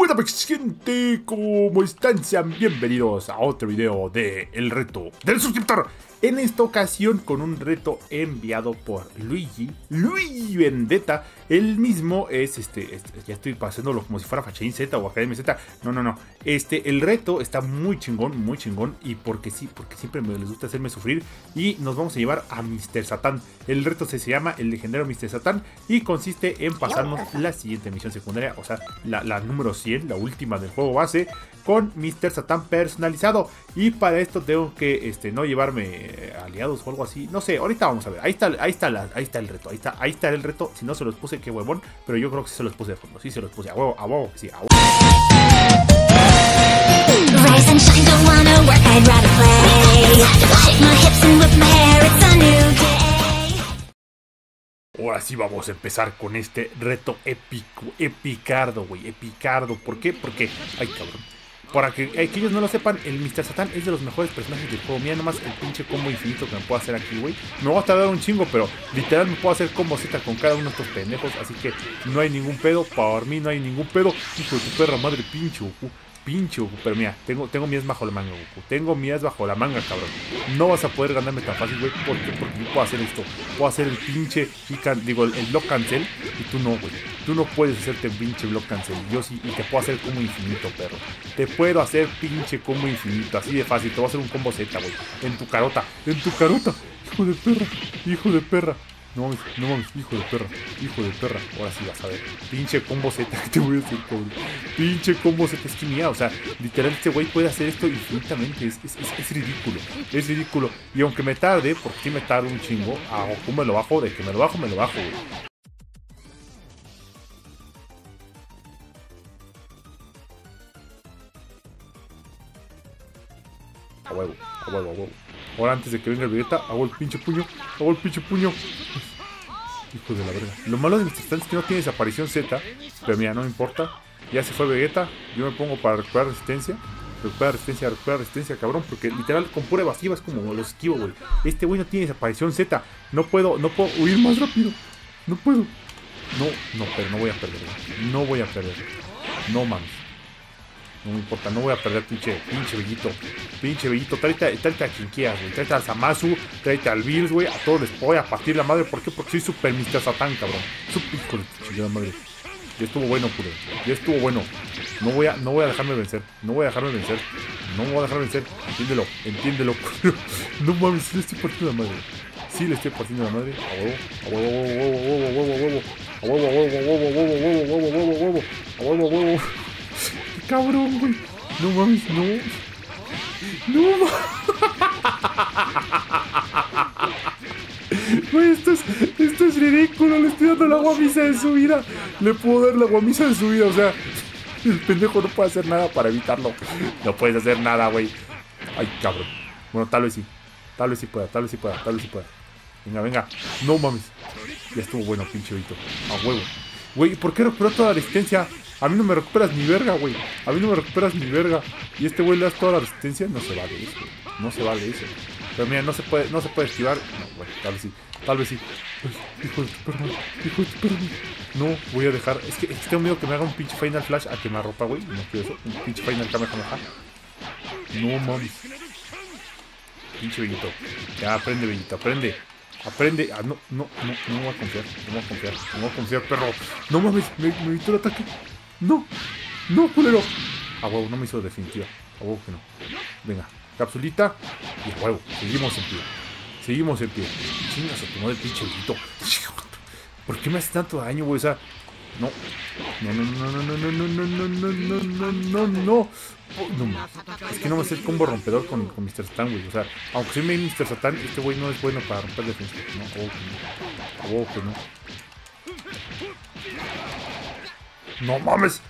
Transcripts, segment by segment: Buenas gente, ¿cómo están? Sean bienvenidos a otro video de El Reto del Suscriptor. En esta ocasión con un reto enviado por Luigi Vendetta. Él mismo es ya estoy pasándolo como si fuera Fachein Z o Academia Z. No. El reto está muy chingón. Y porque sí, porque siempre les gusta hacerme sufrir. Y nos vamos a llevar a Mr. Satan. El reto se llama el legendario Mr. Satan. Y consiste en pasarnos la siguiente misión secundaria, o sea, la número 100, la última del juego base, con Mr. Satan personalizado. Y para esto tengo que no llevarme aliados o algo así, no sé, ahorita vamos a ver. Ahí está el reto. Si no se los puse, qué huevón, pero yo creo que sí se los puse de fondo, sí se los puse, a huevo, sí, a huevo. Ahora sí vamos a empezar con este reto épico, epicardo, güey, epicardo. ¿Por qué? Porque, ay cabrón, para que ellos no lo sepan, el Mr. Satan es de los mejores personajes del juego. Mira nomás el pinche combo infinito que me puedo hacer aquí, güey. Me va a tardar un chingo, pero literal me puedo hacer combo Z con cada uno de estos pendejos. Así que no hay ningún pedo, para mí no hay ningún pedo. Hijo de tu perra madre, pinche Goku. Pero mira, tengo mías bajo la manga, Goku. Tengo mías bajo la manga, cabrón. No vas a poder ganarme tan fácil, güey. ¿Por qué? Porque yo puedo hacer esto. Puedo hacer el pinche, el block cancel. Y tú no, güey. Tú no puedes hacerte un pinche block cancel. Yo sí, y te puedo hacer combo infinito, perro. Te puedo hacer pinche combo infinito. Así de fácil. Te voy a hacer un combo Z, güey. En tu carota. Hijo de perra. No mames, hijo de perra. Ahora sí vas a ver. Pinche combo Z, te voy a decir, cabrón. Pinche combo Z, es que mira, o sea, literal este güey puede hacer esto infinitamente. Es ridículo, Y aunque me tarde, porque sí me tarda un chingo, a Goku me lo bajo, de que me lo bajo, güey. A huevo. Ahora antes de que venga el Vegeta, hago el pinche puño. Hijo de la verga. Lo malo de Mr. Satan es que no tiene desaparición Z. Pero mira, no me importa. Ya se fue Vegeta. Yo me pongo para recuperar resistencia. Recupera resistencia, cabrón. Porque literal con pura evasiva es como los esquivo, güey. Este güey no tiene desaparición Z. No puedo huir más rápido. No, pero no voy a perder. No mames. No me importa, no voy a perder, pinche bellito. Tráete a quien quieras, güey. Tráete al Samazu, tráete al Beers, güey. A todos les voy a partir la madre. ¿Por qué? Porque soy super Mr. Satan, cabrón. Super madre. Ya estuvo bueno, puro. No voy a dejarme vencer. Entiéndelo. No mames, sí le estoy partiendo la madre. A huevo. Cabrón, güey. No mames. Güey, esto es ridículo. Le estoy dando la guamisa de su vida. Le puedo dar la guamisa de su vida. O sea, el pendejo no puede hacer nada para evitarlo. No puedes hacer nada, güey. Ay, cabrón. Bueno, tal vez sí pueda. Venga. No mames. Ya estuvo bueno, pinche vito. A huevo. Güey, ¿por qué recuperó toda la resistencia? A mí no me recuperas ni verga, güey. Y este güey le das toda la resistencia. No se vale eso. Pero mira, no se puede esquivar. No, güey, tal vez sí. Hijo de tu perro. No, voy a dejar. Es que tengo miedo que me haga un pinche Final Flash a que me arropa, güey. No quiero eso. Un pinche Final Kamehameha. No mames. Pinche Bellito. Ya, aprende, Bellito, aprende. No voy a confiar, perro. No mames, me evitó el ataque. No, culero. A huevo, no me hizo definitiva. A huevo que no. Venga, capsulita. Y a huevo, seguimos en pie. Chingas, se tomó el pinche grito. ¿Por qué me hace tanto daño, güey? O sea, No. Es que no me hace el combo rompedor con Mr. Satan, güey. O sea, aunque soy main Mr. Satan, este güey no es bueno para romper defensa. No mames.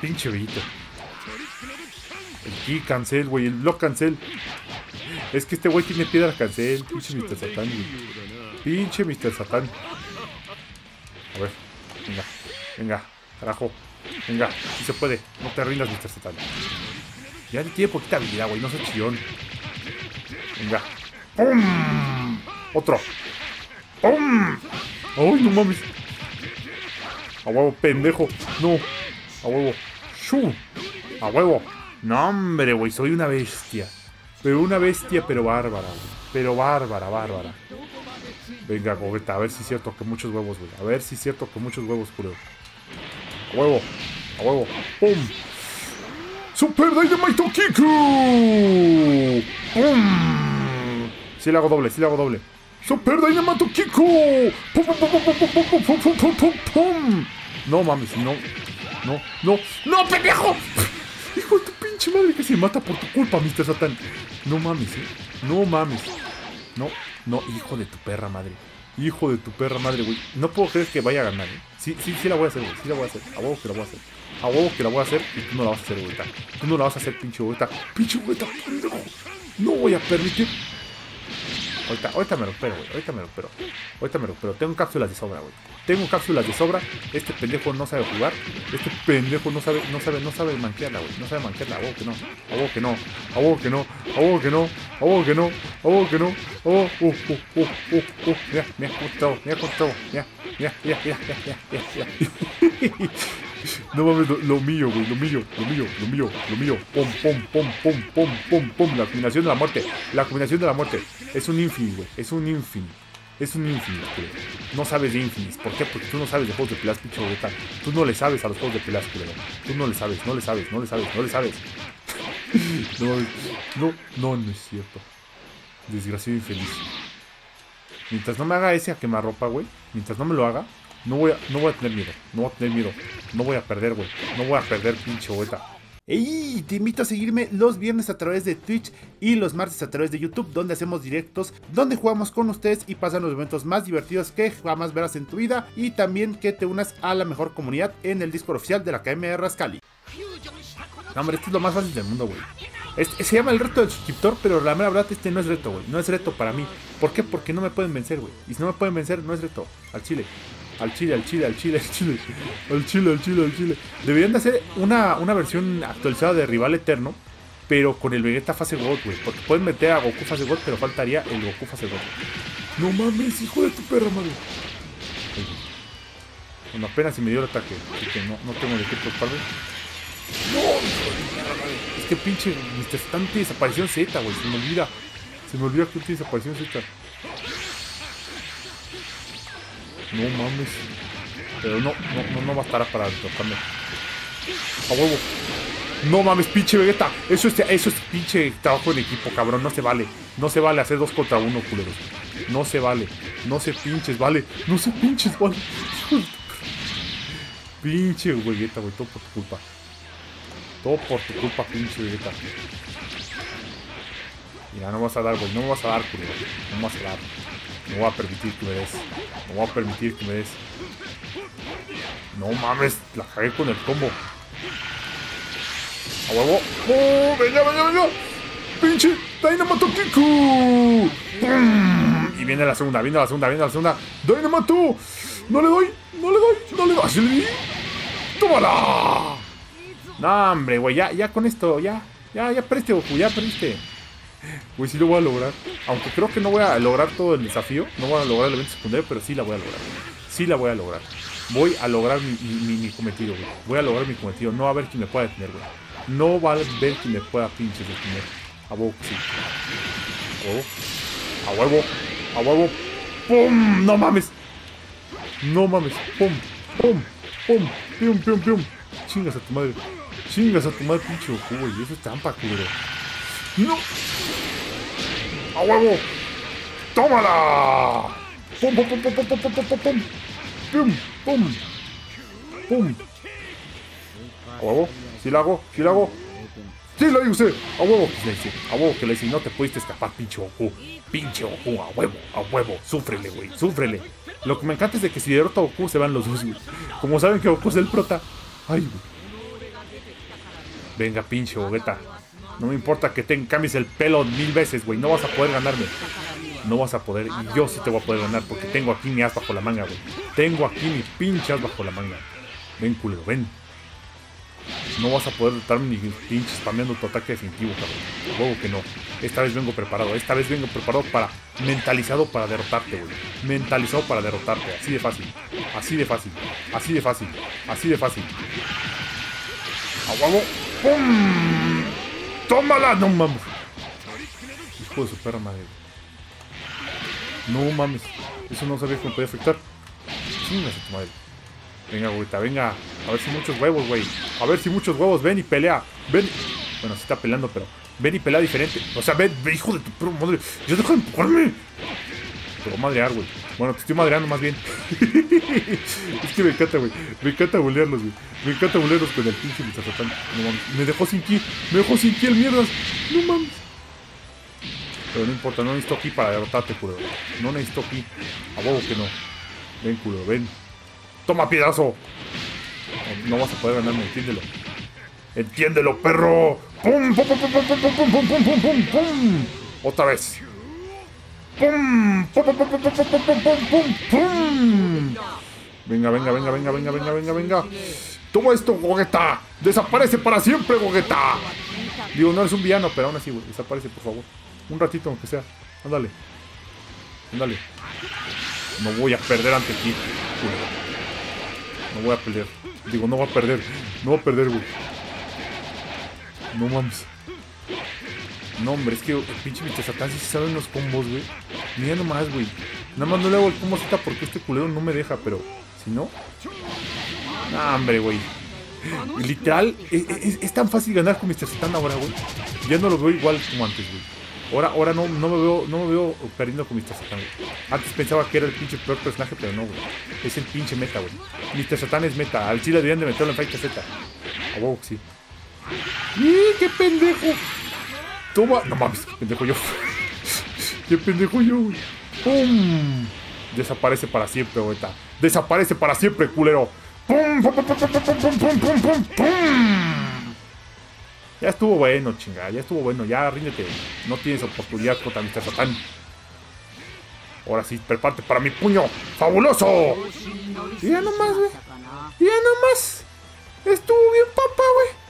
Pinche bellito. El ki cancel, güey. El block cancel. Es que este güey tiene piedra cancel. Pinche Mr. Satan, güey. A ver. Venga, carajo. Venga, si se puede. No te rindas, Mr. Satan. Ya tiene poquita habilidad, güey. No seas chillón. Venga. ¡Pum! Otro. ¡Pum! ¡Ay, no mames! A huevo, pendejo. No. A huevo. ¡Chu! ¡A huevo! No, hombre, güey, soy una bestia. Pero una bestia, pero bárbara, güey. Pero bárbara, bárbara. Venga, Gogeta, a ver si es cierto que muchos huevos, güey. A ver si es cierto que muchos huevos, culero. ¡A huevo! ¡A huevo! ¡Pum! ¡Super Dynamite Kiku! ¡Pum! Sí le hago doble, sí le hago doble. ¡Super Dynamite Kiku! ¡Pum, pum, pum, pum, pum, pum, pum, pum, pum, pum, pum! No mames, no. No, no. ¡No, pendejo! Hijo de tu pinche madre que se mata por tu culpa, Mr. Satan. No mames, ¿eh? No mames. No, no, hijo de tu perra madre. Hijo de tu perra madre, güey. No puedo creer que vaya a ganar, ¿eh? Sí, sí, sí la voy a hacer, güey. Sí la voy a hacer. A huevo que la voy a hacer. A huevo que la voy a hacer y tú no la vas a hacer, güey. Tú no la vas a hacer, pinche Gogeta. ¡Pinche Gogeta! No voy a permitir. Ahorita me lo espero, güey. Ahorita me lo espero. Ahorita me lo espero. Tengo cápsulas de sobra, güey. Tengo cápsulas de sobra. Este pendejo no sabe jugar. Este pendejo no sabe manquearla, güey. No sabe manquearla. A huevo que no. A huevo que no. A huevo que no. A huevo que no. A huevo que no. A huevo que no. A huevo. Mira, mira, cómo mira, cómo mira, mira, mira, mira, mira, mira. No mames, lo mío, güey, lo mío. Pom, pom, pom, pom, pom, pom, pom. La combinación de la muerte. La combinación de la muerte. Es un infin, güey. Es un infin. Es un infin, güey. No sabes de infinis. ¿Por qué? Porque tú no sabes de juegos de peleas, pinche Gogeta. Tú no le sabes a los juegos de peleas, güey. Tú no le sabes, no le sabes. No es cierto. Desgraciado infeliz. Mientras no me haga ese a quemarropa, güey. Mientras no me lo haga. No voy a tener miedo, no voy a perder, güey, no voy a perder, pinche Gogeta. ¡Ey! Te invito a seguirme los viernes a través de Twitch y los martes a través de YouTube, donde hacemos directos, donde jugamos con ustedes y pasan los momentos más divertidos que jamás verás en tu vida, y también que te unas a la mejor comunidad en el Discord oficial de la Academia de Rascali. No, hombre, esto es lo más fácil del mundo, güey. Se llama el reto del suscriptor, pero la mera verdad este no es reto, güey, no es reto para mí. ¿Por qué? Porque no me pueden vencer, güey, y si no me pueden vencer, no es reto, al chile. Al chile. Deberían de hacer una versión actualizada de Rival Eterno, pero con el Vegeta Fase God, güey. Porque pueden meter a Goku Fase God, pero faltaría el Goku Fase God. No mames, hijo de tu perra, madre. Bueno, apenas se me dio el ataque, así que no tengo de qué preocuparme. No, es que pinche Mr. Satan tiene desaparición Z, güey. Se me olvida que tiene desaparición Z. No mames. Pero no bastará para tocarme. A huevo. No mames, pinche Vegeta. Eso es pinche trabajo en equipo, cabrón. No se vale. No se vale hacer 2 contra 1, culeros. No se vale. No se pinches, vale. No se pinches, vale. Pinche Vegeta, güey. Todo por tu culpa. Todo por tu culpa, pinche Vegeta. Mira, no vas a dar, güey. No me vas a dar, culero. No vas a dar. No voy a permitir que me des. No voy a permitir que me des. No mames, la cagué con el combo. A huevo. ¡Oh! ¡Venga! ¡Pinche Dynamato Kiku! ¡Pum! Y viene la segunda. ¡Dynamato! ¡No le doy! ¡Así le di! ¡Tómala! No, hombre, güey, ya con esto, ya perdiste, Goku, ya perdiste. Güey, sí lo voy a lograr. Aunque creo que no voy a lograr todo el desafío. No voy a lograr el evento secundario, pero sí la voy a lograr. Sí la voy a lograr. Voy a lograr mi cometido, güey. Voy a lograr mi cometido. No va a haber quien me pueda detener, güey. No va a haber quien me pueda pinches detener. A huevo, sí. A huevo. ¡Pum! No mames. ¡Pum! ¡Pium! Chingas a tu madre, pinche Goku, güey. Eso es trampa, culero. ¡No! ¡A huevo! ¡Tómala! ¡Pum! ¡A huevo! ¡Sí la hago! ¡Sí la hice! ¡A huevo! ¡A huevo que la hice! ¡No te pudiste escapar, pinche Goku! ¡Pinche Goku! ¡A huevo! ¡Súfrele, güey! ¡Súfrele! Lo que me encanta es de que si derrota a Goku se van los dos, güey. Como saben que Goku es el prota. ¡Ay, güey! Venga, pinche Gogeta. No me importa que te cambies el pelo 1000 veces, güey. No vas a poder ganarme. No vas a poder. Y yo sí te voy a poder ganar porque tengo aquí mi as bajo la manga, güey. Tengo aquí mi pinche as bajo la manga. Ven, culero, ven. No vas a poder derrotarme ni pinche spameando tu ataque definitivo, cabrón. Luego que no. Esta vez vengo preparado. Esta vez vengo preparado para... Mentalizado para derrotarte, güey. Mentalizado para derrotarte. Así de fácil. ¡A huevo! ¡Pum! ¡Tómala! ¡No mames! Hijo de su perra madre. No mames. Eso no sabía que me podía afectar. Chingas a tu madre. Venga, güeyita, venga. A ver si muchos huevos, güey. A ver si muchos huevos. Ven y pelea. Ven. Bueno, sí está peleando, pero... Ven y pelea diferente. O sea, ven, ven, hijo de tu perra madre. ¡Ya deja de empujarme! Te voy a madrear, güey. Bueno, te estoy madreando más bien. Es que me encanta, güey. Me encanta bolearlos, güey. Me encanta bolearlos con el pinche Mr. Satan. No mames. Me dejó sin ki. Me dejó sin ki el mierdas. No mames. Pero no importa, no necesito ki para derrotarte, culo. No necesito ki. A huevo que no. Ven, culo, ven. ¡Toma, piedazo! No, no vas a poder ganarme, entiéndelo. ¡Entiéndelo, perro! ¡Pum, pum, pum, pum, pum, pum, pum, pum, pum, pum, pum! Otra vez. ¡Pum! ¡Pum, pum, pum, pum, pum, pum, pum, pum, pum! Venga, venga, venga, venga, venga, venga, venga, venga. Toma esto, Gogeta. Desaparece para siempre, Gogeta. Digo, no eres un villano, pero aún así, güey. Desaparece, por favor. Un ratito, aunque sea. Ándale. Ándale. No voy a perder ante ti. No voy a perder. Digo, no voy a perder. No voy a perder, güey. No mames. No, hombre, es que el pinche Mr. Satan sí sabe unos combos, güey. Mira nomás, güey. Nada más no le hago el combo Z porque este culero no me deja, pero... Si no... Nah, hombre, güey. Literal, es tan fácil ganar con Mr. Satan ahora, güey. Ya no lo veo igual como antes, güey. Ahora no me veo perdiendo con Mr. Satan, güey. Antes pensaba que era el pinche peor personaje, pero no, güey. Es el pinche meta, güey. Mr. Satan es meta. Al chile deberían de meterlo en FighterZ. A huevo, sí. ¡Y qué pendejo! Toma. No mames, qué pendejo yo. Qué pendejo yo, güey. ¡Pum! Desaparece para siempre, güey. Desaparece para siempre, culero. ¡Pum! ¡Pum, pum, pum, pum, pum, pum, pum, pum! Ya estuvo bueno, chingada. Ya estuvo bueno. Ya ríndete. No tienes oportunidad contra Mr. Satan. Ahora sí, prepárate para mi puño. ¡Fabuloso! Ya nomás, güey. Ya nomás. Estuvo bien, papá, güey.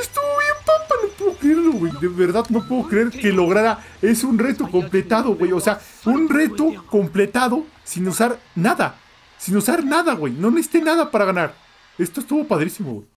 Estuvo bien, papá, no puedo creerlo, güey. De verdad, no puedo creer que lograra. Es un reto completado, güey. O sea, un reto completado sin usar nada. Sin usar nada, güey. No necesité nada para ganar. Esto estuvo padrísimo, güey.